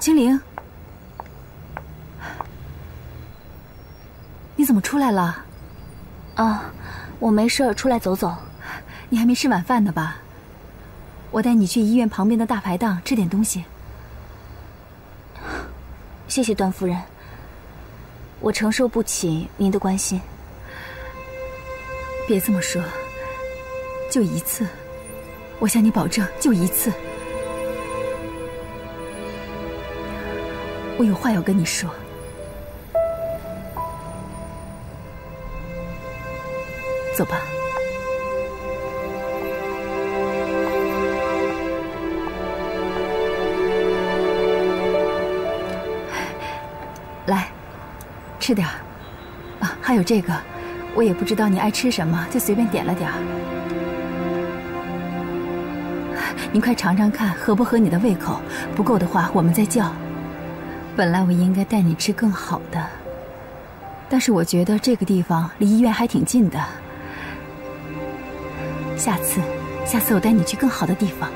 金玲，你怎么出来了？啊，我没事，出来走走。你还没吃晚饭呢吧？我带你去医院旁边的大排档吃点东西。谢谢段夫人，我承受不起您的关心。别这么说，就一次，我向你保证，就一次。 我有话要跟你说。走吧。来，吃点儿。啊，还有这个，我也不知道你爱吃什么，就随便点了点儿。你快尝尝看，合不合你的胃口？不够的话，我们再叫。 本来我应该带你吃更好的，但是我觉得这个地方离医院还挺近的。下次我带你去更好的地方。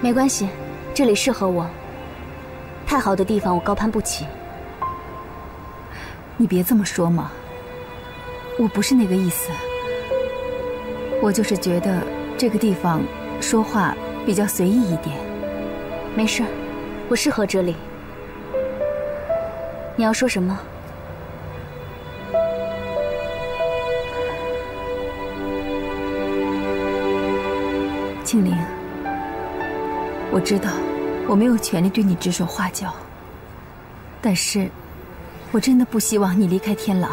没关系，这里适合我。太好的地方我高攀不起。你别这么说嘛，我不是那个意思。我就是觉得这个地方说话比较随意一点。没事，我适合这里。 你要说什么？庆龄，我知道我没有权利对你指手画脚，但是，我真的不希望你离开天朗，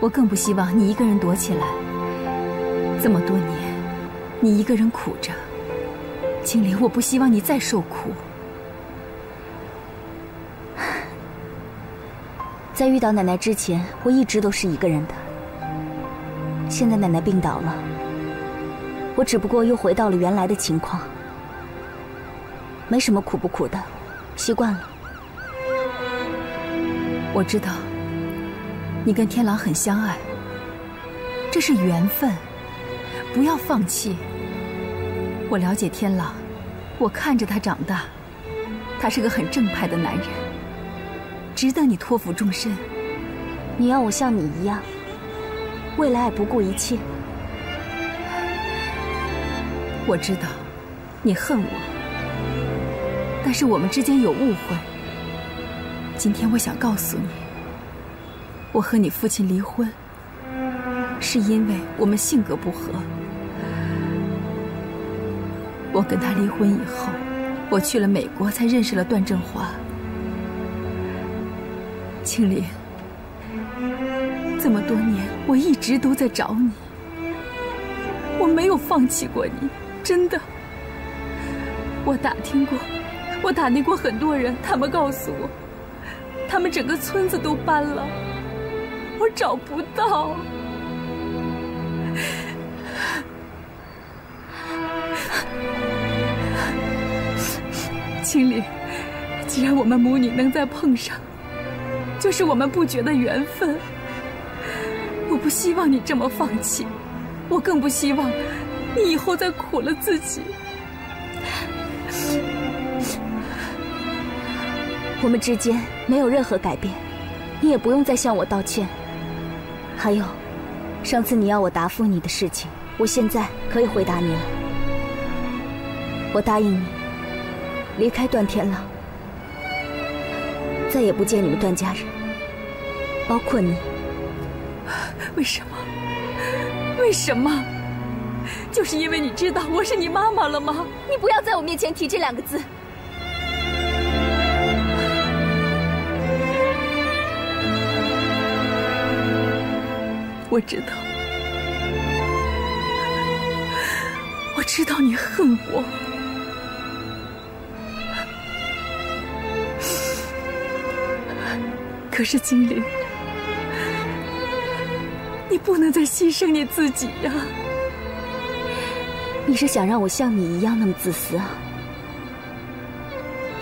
我更不希望你一个人躲起来。这么多年，你一个人苦着，庆龄，我不希望你再受苦。 在遇到奶奶之前，我一直都是一个人的。现在奶奶病倒了，我只不过又回到了原来的情况，没什么苦不苦的，习惯了。我知道，你跟天狼很相爱，这是缘分，不要放弃。我了解天狼，我看着他长大，他是个很正派的男人。 值得你托付终身。你要我像你一样，为了爱不顾一切。我知道，你恨我，但是我们之间有误会。今天我想告诉你，我和你父亲离婚，是因为我们性格不合。我跟他离婚以后，我去了美国，才认识了段振华。 青莲，这么多年我一直都在找你，我没有放弃过你，真的。我打听过很多人，他们告诉我，他们整个村子都搬了，我找不到。青莲，既然我们母女能再碰上。 就是我们不觉得缘分，我不希望你这么放弃，我更不希望你以后再苦了自己。我们之间没有任何改变，你也不用再向我道歉。还有，上次你要我答复你的事情，我现在可以回答你了。我答应你，离开段天朗。 再也不见你们段家人，包括你。为什么？为什么？就是因为你知道我是你妈妈了吗？你不要在我面前提这两个字。我知道，我知道你恨我。 可是精灵，你不能再牺牲你自己呀！你是想让我像你一样那么自私啊？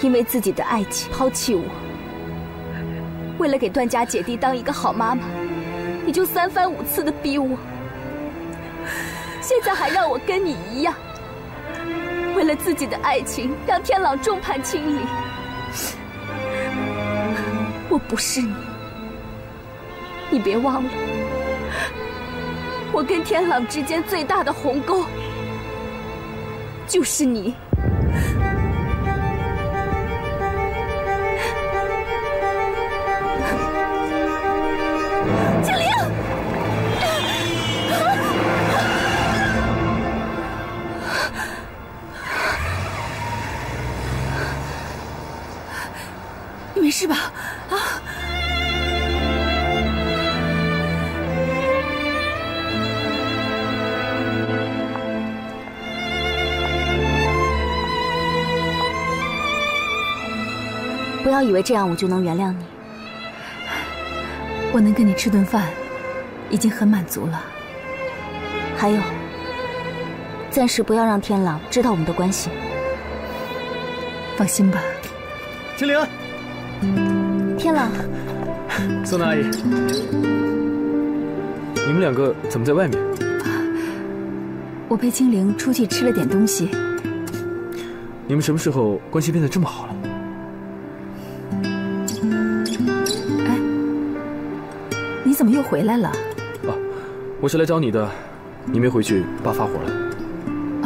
因为自己的爱情抛弃我，为了给段家姐弟当一个好妈妈，你就三番五次的逼我，现在还让我跟你一样，为了自己的爱情让天朗众叛亲离。我不是你，你别忘了，我跟天朗之间最大的鸿沟就是你。 没事吧？啊！不要以为这样我就能原谅你。我能跟你吃顿饭，已经很满足了。还有，暂时不要让天朗知道我们的关系。放心吧，青灵。 天朗，宋娜阿姨，你们两个怎么在外面？我陪青灵出去吃了点东西。你们什么时候关系变得这么好了？哎，你怎么又回来了？啊，我是来找你的，你没回去，爸发火了。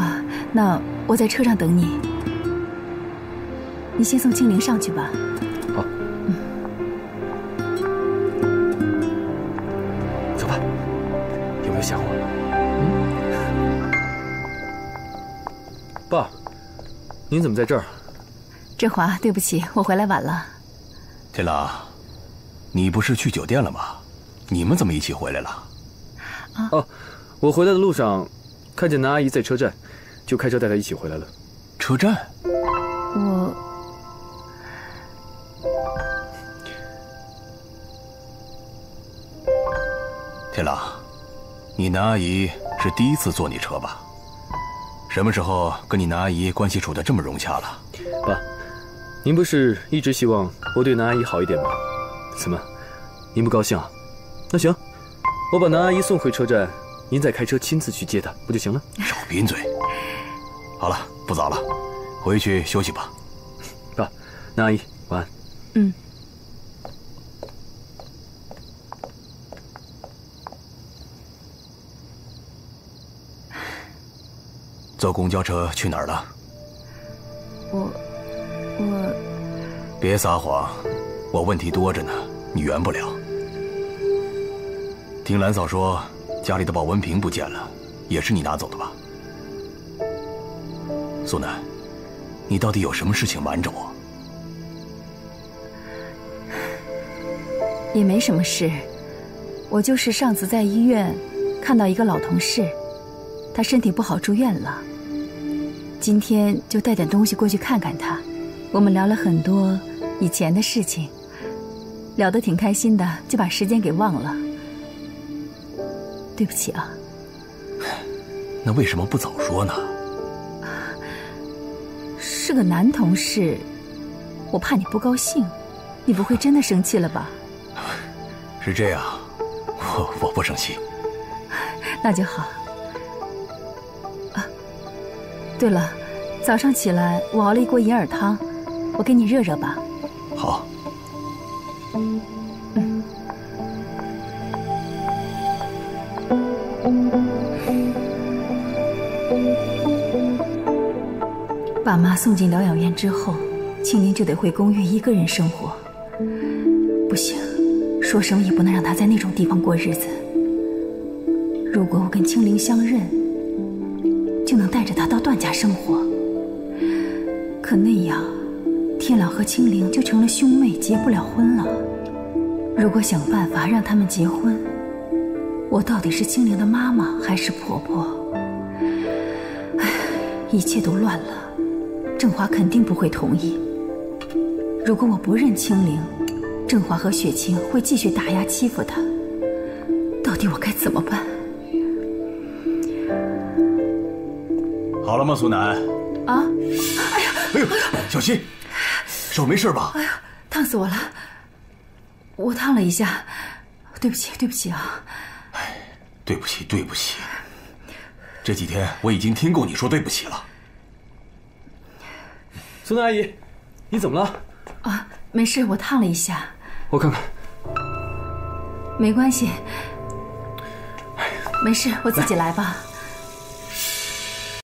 啊，那我在车上等你，你先送青灵上去吧。 想我了，爸，您怎么在这儿？振华，对不起，我回来晚了。天朗，你不是去酒店了吗？你们怎么一起回来了？啊，哦，我回来的路上看见南阿姨在车站，就开车带她一起回来了。车站？我，天朗。 你南阿姨是第一次坐你车吧？什么时候跟你南阿姨关系处得这么融洽了？爸，您不是一直希望我对南阿姨好一点吗？怎么，您不高兴啊？那行，我把南阿姨送回车站，您再开车亲自去接她，不就行了？少贫嘴！好了，不早了，回去休息吧。爸，南阿姨晚安。嗯。 坐公交车去哪儿了？我……别撒谎，我问题多着呢，你圆不了。听兰嫂说，家里的保温瓶不见了，也是你拿走的吧？苏南，你到底有什么事情瞒着我？也没什么事，我就是上次在医院看到一个老同事。 他身体不好，住院了。今天就带点东西过去看看他。我们聊了很多以前的事情，聊得挺开心的，就把时间给忘了。对不起啊。那为什么不早说呢？是个男同事，我怕你不高兴。你不会真的生气了吧？是这样，我不生气。那就好。 对了，早上起来我熬了一锅银耳汤，我给你热热吧。好。嗯。爸妈送进疗养院之后，青灵就得回公寓一个人生活。不行，说什么也不能让她在那种地方过日子。如果我跟青灵相认。 就能带着他到段家生活，可那样，天朗和青灵就成了兄妹，结不了婚了。如果想办法让他们结婚，我到底是青灵的妈妈还是婆婆？哎，一切都乱了。振华肯定不会同意。如果我不认青灵，振华和雪晴会继续打压欺负她。到底我该怎么办？ 好了吗，苏南？啊！哎呀！哎呦，小心，手没事吧？哎呀，烫死我了！我烫了一下，对不起，对不起啊！哎，对不起，对不起。这几天我已经听够你说对不起了。苏南阿姨，你怎么了？啊，没事，我烫了一下。我看看。没关系，没事，我自己来吧。来